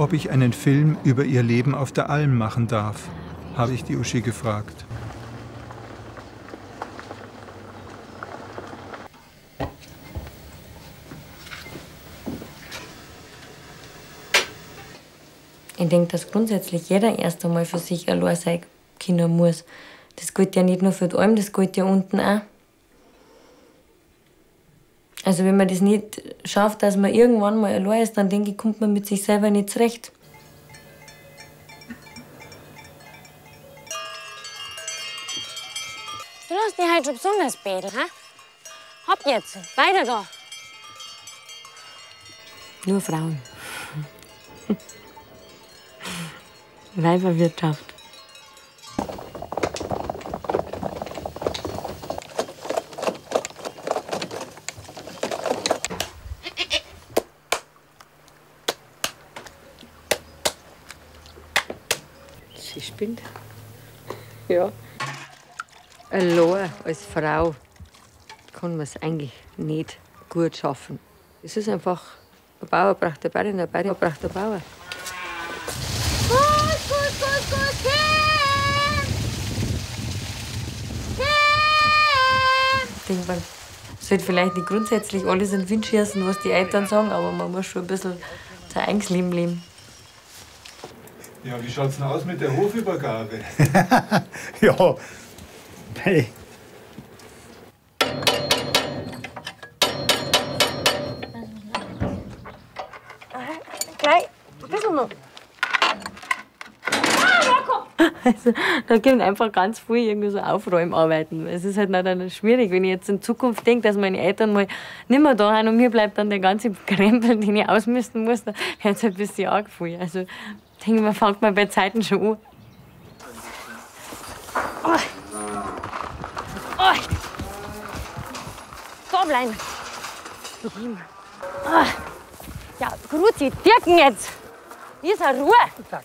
ob ich einen Film über ihr Leben auf der Alm machen darf, habe ich die Uschi gefragt. Ich denke, dass grundsätzlich jeder erst einmal für sich allein sein können muss. Das gilt ja nicht nur für die Alm, das gilt ja unten auch. Also wenn man das nicht schafft, dass man irgendwann mal allein ist, dann denke ich, kommt man mit sich selber nicht zurecht. Du lässt dich halt schon besonders betteln, hä? Hopp jetzt, weiter da. Nur Frauen. Weiberwirtschaft. Sie spinnt. Ja. Allein als Frau kann man es eigentlich nicht gut schaffen. Es ist einfach, ein Bauer braucht eine Bäuerin, eine Bäuerin braucht einen Bauer. Man sollte vielleicht nicht grundsätzlich alles in den Wind schießen, was die Eltern sagen, aber man muss schon ein bisschen sein eigenes Leben leben. Ja, wie schaut's denn aus mit der Hofübergabe? Ja, hey. Gleich, ein bisschen noch. Also, da gibt einfach ganz viel irgendwie so Aufräumarbeiten. Es ist halt dann schwierig, wenn ich jetzt in Zukunft denke, dass meine Eltern mal nicht mehr da sind und mir bleibt dann der ganze Krempel, den ich ausmisten muss, dann hat es ein bisschen angefühlt. Also, ich denke, man fängt mal bei Zeiten schon an. Oh. Oh. Da bleiben. Oh. Ja, Gruzi, Dirken jetzt. Diese Ruhe.